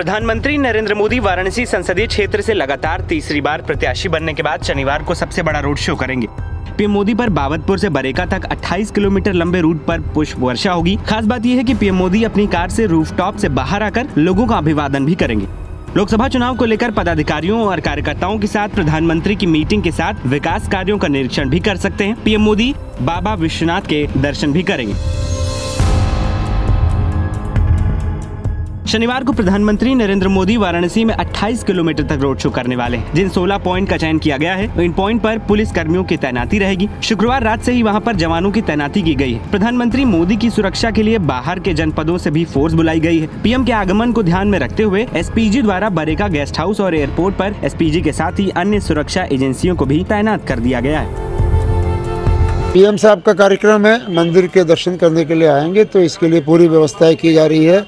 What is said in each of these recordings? प्रधानमंत्री नरेंद्र मोदी वाराणसी संसदीय क्षेत्र से लगातार तीसरी बार प्रत्याशी बनने के बाद शनिवार को सबसे बड़ा रोड शो करेंगे। पीएम मोदी पर बाबतपुर से बरेका तक 28 किलोमीटर लंबे रूट पर पुष्प वर्षा होगी। खास बात यह है कि पीएम मोदी अपनी कार से रूफटॉप से बाहर आकर लोगों का अभिवादन भी करेंगे। लोकसभा चुनाव को लेकर पदाधिकारियों और कार्यकर्ताओं के साथ प्रधानमंत्री की मीटिंग के साथ विकास कार्यों का निरीक्षण भी कर सकते हैं। पीएम मोदी बाबा विश्वनाथ के दर्शन भी करेंगे। शनिवार को प्रधानमंत्री नरेंद्र मोदी वाराणसी में 28 किलोमीटर तक रोड शो करने वाले हैं। जिन 16 पॉइंट का चयन किया गया है, इन पॉइंट पर पुलिस कर्मियों की तैनाती रहेगी। शुक्रवार रात से ही वहां पर जवानों की तैनाती की गई है। प्रधानमंत्री मोदी की सुरक्षा के लिए बाहर के जनपदों से भी फोर्स बुलाई गई है। पीएम के आगमन को ध्यान में रखते हुए एसपीजी द्वारा बरेका गेस्ट हाउस और एयरपोर्ट पर एसपीजी के साथ ही अन्य सुरक्षा एजेंसियों को भी तैनात कर दिया गया है। पीएम साहब का कार्यक्रम है, मंदिर के दर्शन करने के लिए आएंगे तो इसके लिए पूरी व्यवस्थाएं की जा रही है।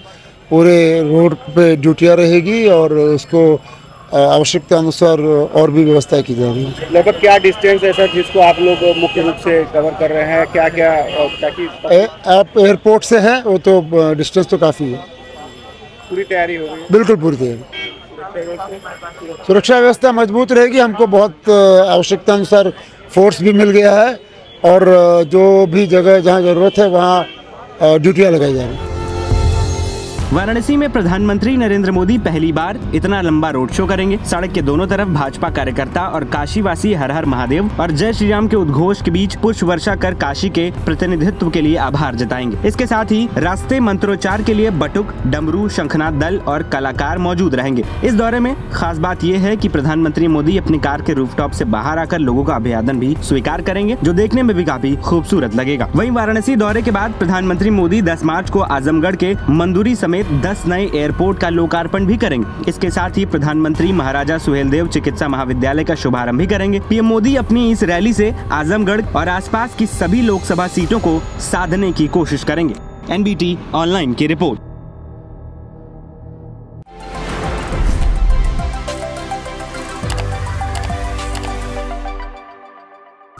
पूरे रोड पे ड्यूटियाँ रहेगी और उसको आवश्यकता अनुसार और भी व्यवस्था की जा रही है। लगभग क्या डिस्टेंस है सर जिसको आप लोग मुख्य रूप से कवर कर रहे हैं, क्या क्या ताकि आप एयरपोर्ट से है वो तो डिस्टेंस तो काफ़ी है। पूरी तैयारी हो गई? बिल्कुल पूरी तैयारी, सुरक्षा व्यवस्था मजबूत रहेगी। हमको बहुत आवश्यकता अनुसार फोर्स भी मिल गया है और जो भी जगह जहाँ ज़रूरत है वहाँ ड्यूटियाँ लगाई जा रही है। वाराणसी में प्रधानमंत्री नरेंद्र मोदी पहली बार इतना लंबा रोड शो करेंगे। सड़क के दोनों तरफ भाजपा कार्यकर्ता और काशीवासी हर हर महादेव और जय श्री राम के उद्घोष के बीच पुष्प वर्षा कर काशी के प्रतिनिधित्व के लिए आभार जताएंगे। इसके साथ ही रास्ते मंत्रोच्चार के लिए बटुक, डमरू, शंखनाद दल और कलाकार मौजूद रहेंगे। इस दौरे में खास बात यह है कि प्रधानमंत्री मोदी अपनी कार के रूफटॉप से बाहर आकर लोगों का अभिवादन भी स्वीकार करेंगे, जो देखने में भी काफी खूबसूरत लगेगा। वहीं वाराणसी दौरे के बाद प्रधानमंत्री मोदी 10 मार्च को आजमगढ़ के मंदूरी समेत 10 नए एयरपोर्ट का लोकार्पण भी करेंगे। इसके साथ ही प्रधानमंत्री महाराजा सुहेलदेव चिकित्सा महाविद्यालय का शुभारंभ भी करेंगे। पीएम मोदी अपनी इस रैली से आजमगढ़ और आसपास की सभी लोकसभा सीटों को साधने की कोशिश करेंगे। एनबीटी ऑनलाइन की रिपोर्ट।